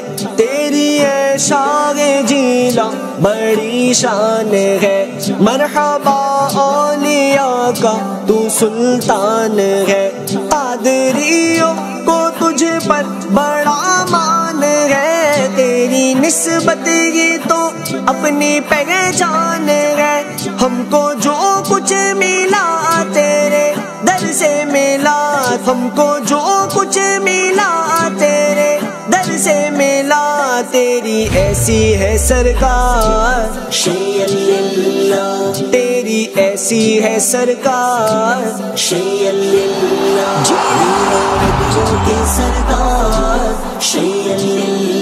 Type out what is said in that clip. तेरी ये शान जीला बड़ी शान है, मरहबा औलिया का तू सुल्तान है। पादरियों को तुझ पर बड़ा मान है, तेरी निस्बत ये तो अपनी पहचान है। हमको जो कुछ मिला तेरे दर से मिला, हमको जो कुछ मिला तेरे दर से मिला। तेरी ऐसी है सरकार तेरी ऐसी है सरकार सरकार।